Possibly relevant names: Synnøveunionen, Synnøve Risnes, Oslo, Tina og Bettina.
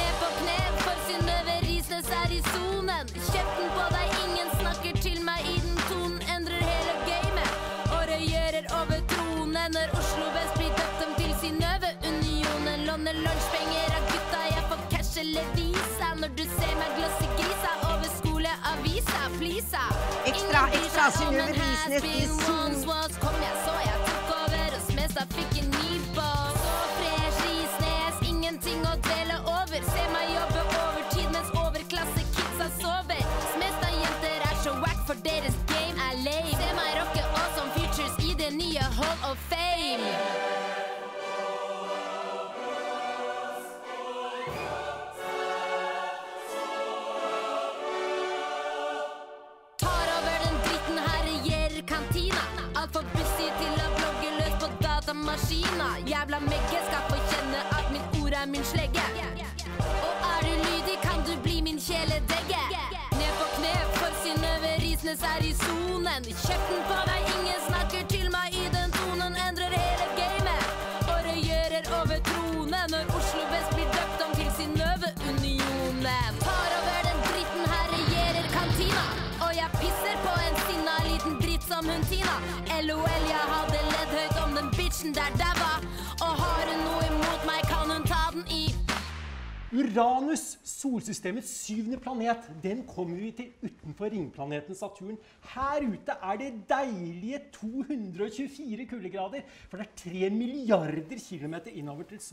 Ned på kne, for Synnøve Risnes er i zonen. Kjøp den på deg, ingen snakker til meg i den tonen. Endrer hele gamet, og regjerer over tronen. Når Oslo Vest blir døpt om til Synnøveunionen. Låner lunsjpenger av gutta, jeg får cash eller visa. Når du ser meg glass i grisa, over skoleavisa, plisa. Ekstra, ekstra, Synnøve Risnes i zonen. Kom jeg, så jeg tok over og smesta, fikk en ny ball. Så fresh Risnes, ingenting å dvele over. Se meg jobbe over tid mens overklasse kidsa sover. Smesta jenter er så wack, for deres game er lame. Se meg rocke awesome features i det nye Hall of Fame. Alt for bussig til å blogge løs på datamaskina. Jævla megge skal få kjenne at mitt ord er min slegge. Og er du lydig kan du bli min kjeledegge. Ned på kne, for Synnøve Risnes er i zonen. Kjøp den på deg, ingen snakker til meg i den tonen. Endrer hele gamet, og regjerer over tronen. Når Oslo Vest blir døpt om til Synnøveunionen. Tar over den dritten, her regjerer kantina. Og jeg pisser på en sinna liten dritt som hun Tina. LOL, jeg hadde ledd høyt om den bitchen der dæva. Og har hun noe imot meg, kan hun ta den i. Uranus, solsystemets 7. planet, den kommer vi til utenfor ringplaneten Saturn. Her ute er det deilige 224 kuldegrader, for det er 3 milliarder kilometer innover til solen.